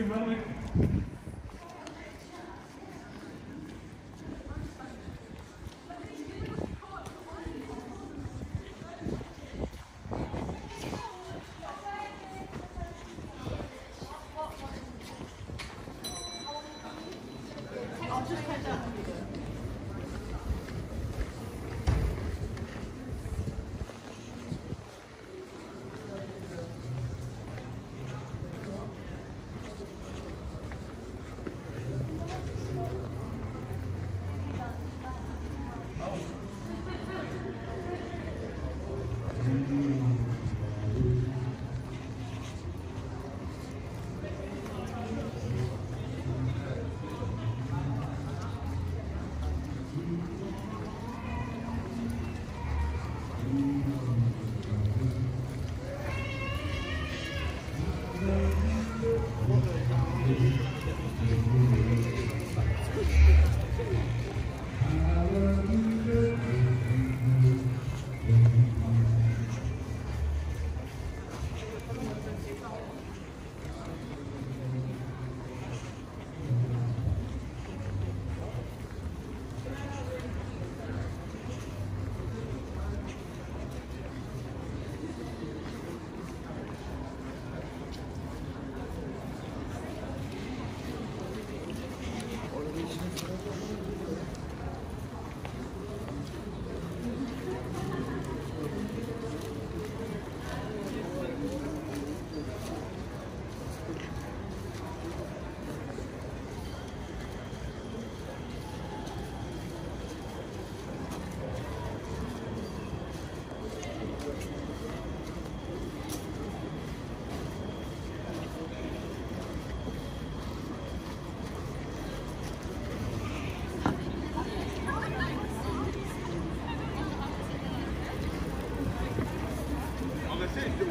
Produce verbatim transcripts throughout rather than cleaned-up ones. Bakayım ben bakayım.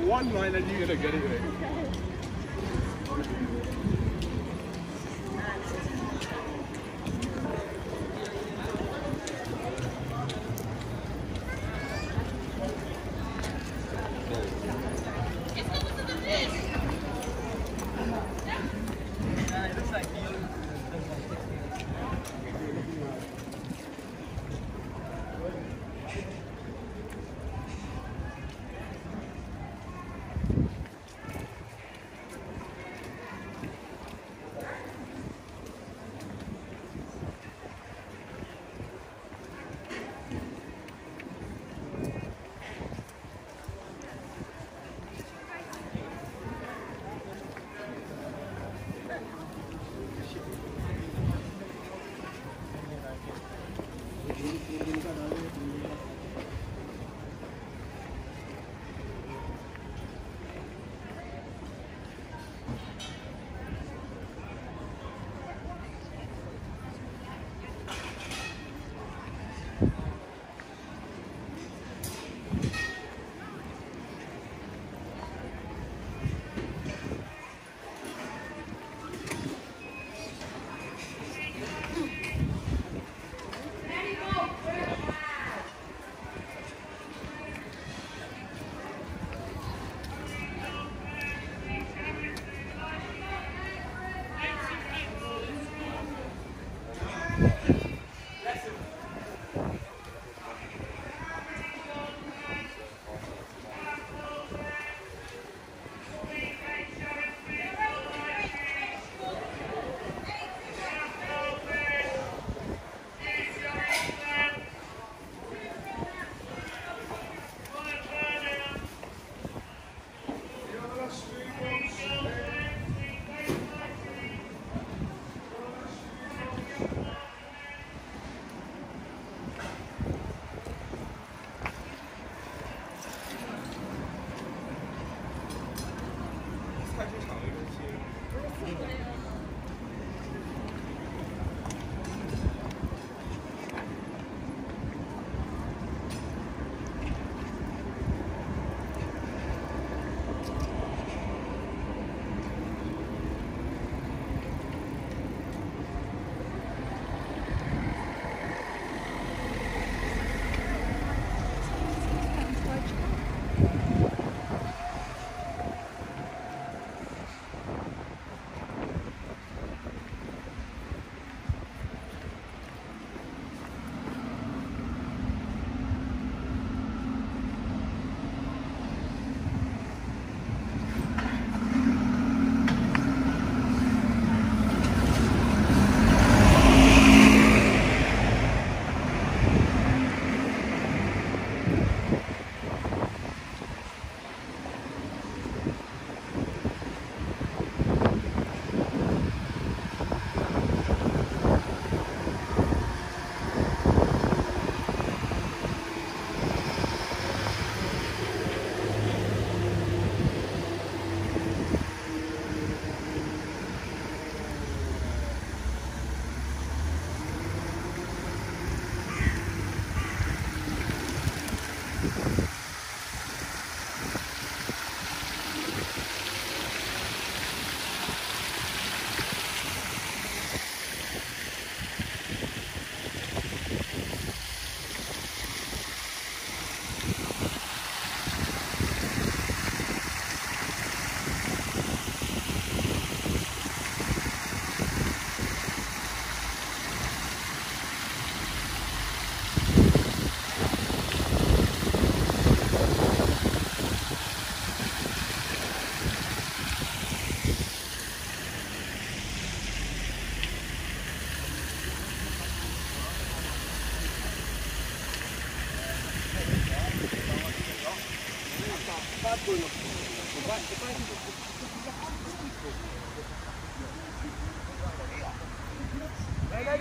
One line and you're gonna get it right.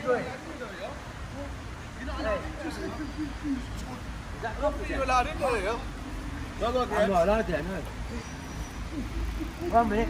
good. Hey. Is that not you're allowed in there, yeah? No, no, I'm not allowed there, no. One minute.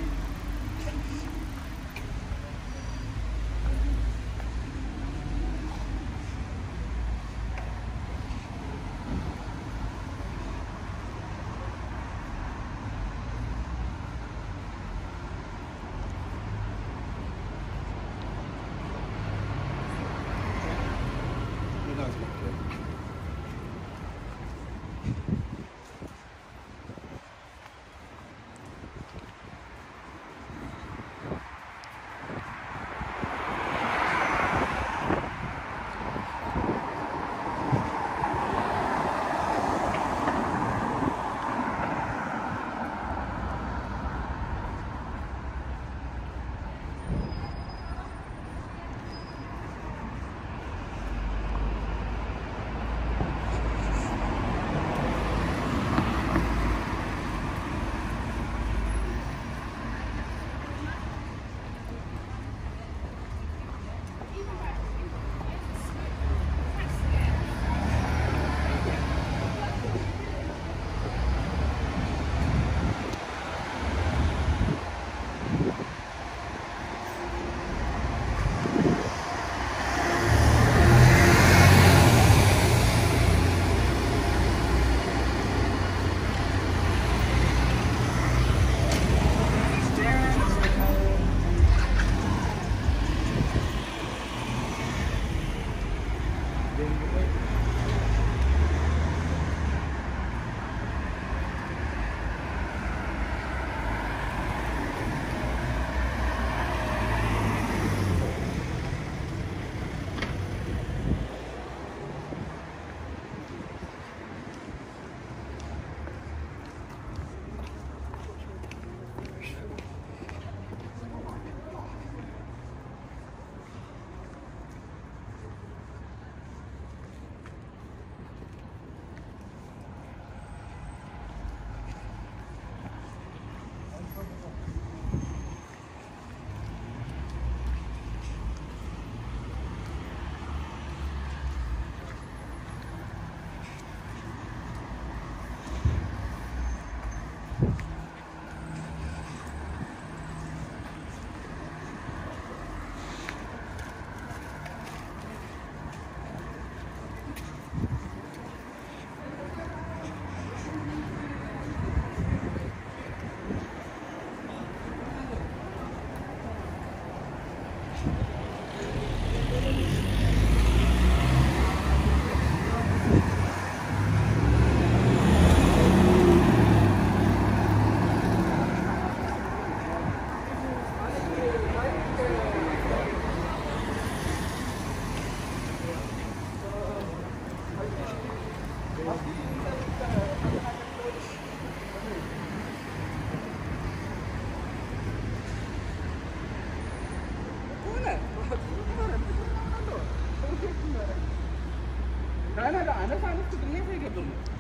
I don't know.